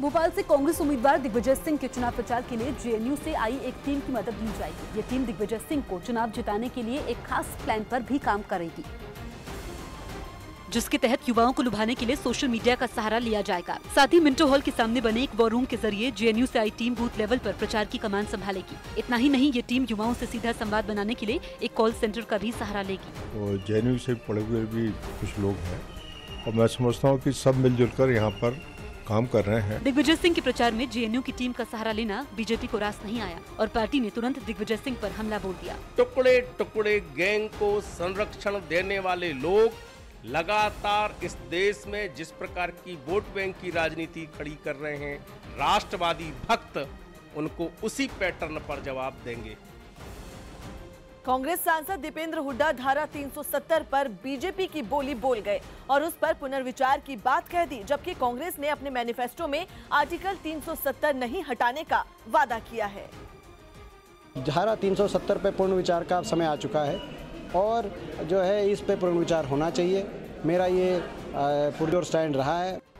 भोपाल से कांग्रेस उम्मीदवार दिग्विजय सिंह के चुनाव प्रचार के लिए जेएनयू से आई एक टीम की मदद ली जाएगी। ये टीम दिग्विजय सिंह को चुनाव जिताने के लिए एक खास प्लान पर भी काम करेगी, जिसके तहत युवाओं को लुभाने के लिए सोशल मीडिया का सहारा लिया जाएगा। साथ ही मिंटो हॉल के सामने बने एक वॉर रूम के जरिए जेएनयू से आई टीम बूथ लेवल पर प्रचार की कमान संभालेगी। इतना ही नहीं, ये टीम युवाओं से सीधा संवाद बनाने के लिए एक कॉल सेंटर का भी सहारा लेगी। और जेएनयू से पढ़े हुए भी कुछ लोग हैं और मैं समझता हूँ कि सब मिलजुल कर यहाँ पर काम कर रहे हैं। दिग्विजय सिंह के प्रचार में जेएनयू की टीम का सहारा लेना बीजेपी को रास नहीं आया और पार्टी ने तुरंत दिग्विजय सिंह पर हमला बोल दिया। टुकड़े टुकड़े गैंग को संरक्षण देने वाले लोग लगातार इस देश में जिस प्रकार की वोट बैंक की राजनीति खड़ी कर रहे हैं, राष्ट्रवादी भक्त उनको उसी पैटर्न पर जवाब देंगे। कांग्रेस सांसद दीपेंद्र हुड्डा धारा 370 पर बीजेपी की बोली बोल गए और उस पर पुनर्विचार की बात कह दी, जबकि कांग्रेस ने अपने मैनिफेस्टो में आर्टिकल 370 नहीं हटाने का वादा किया है। धारा 370 पर पुनर्विचार का समय आ चुका है और जो है इस पे पुनर्विचार होना चाहिए। मेरा ये पुरजोर स्टैंड रहा है।